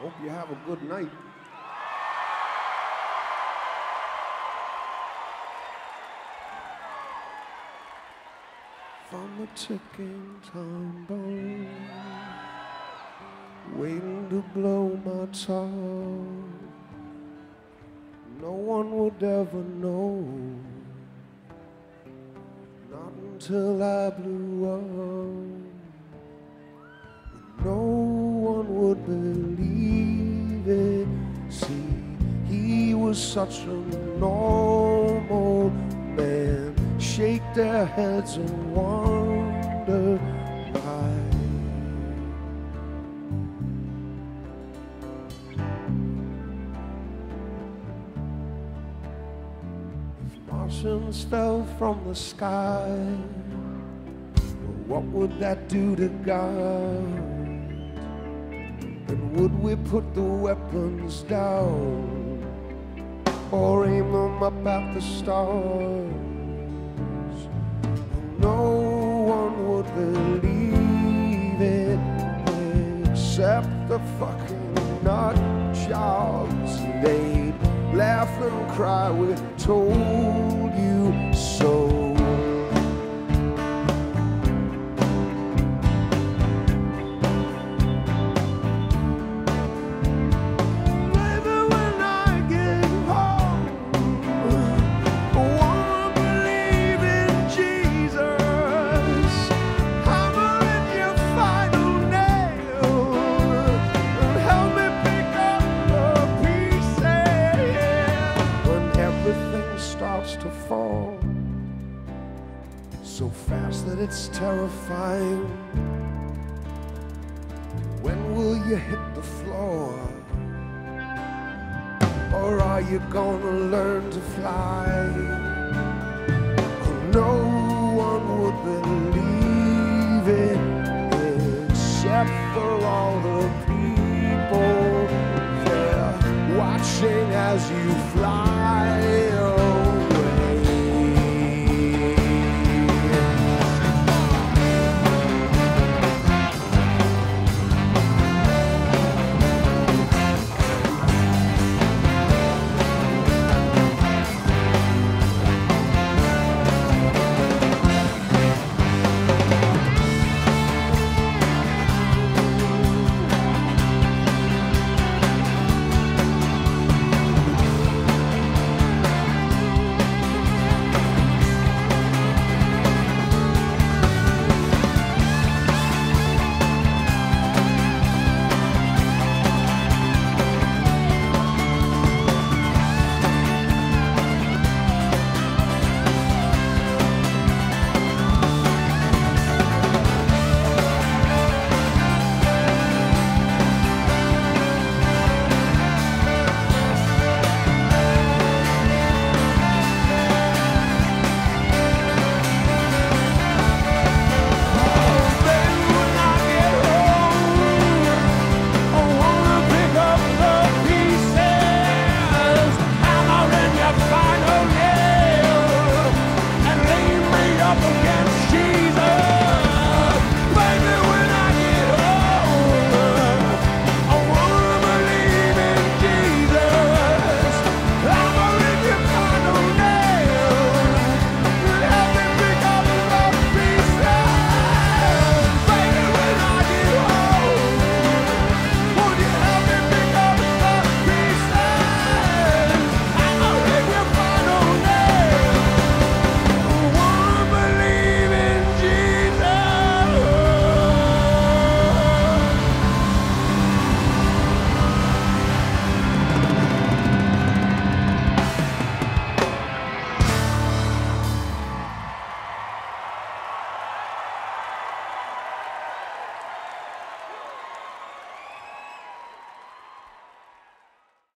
Hope you have a good night. From a ticking time bomb, waiting to blow my top. No one would ever know, not until I blew up. No one would believe it. See, he was such a normal man. Shake their heads and wonder why. If Martians fell from the sky, what would that do to God? And would we put the weapons down or aim them up at the stars? No one would believe it except the fucking nut jobs. They'd laugh and cry, we told you so. To fall so fast that it's terrifying. When will you hit the floor? Or are you gonna learn to fly? Oh, no one would believe it except for all the people there watching as you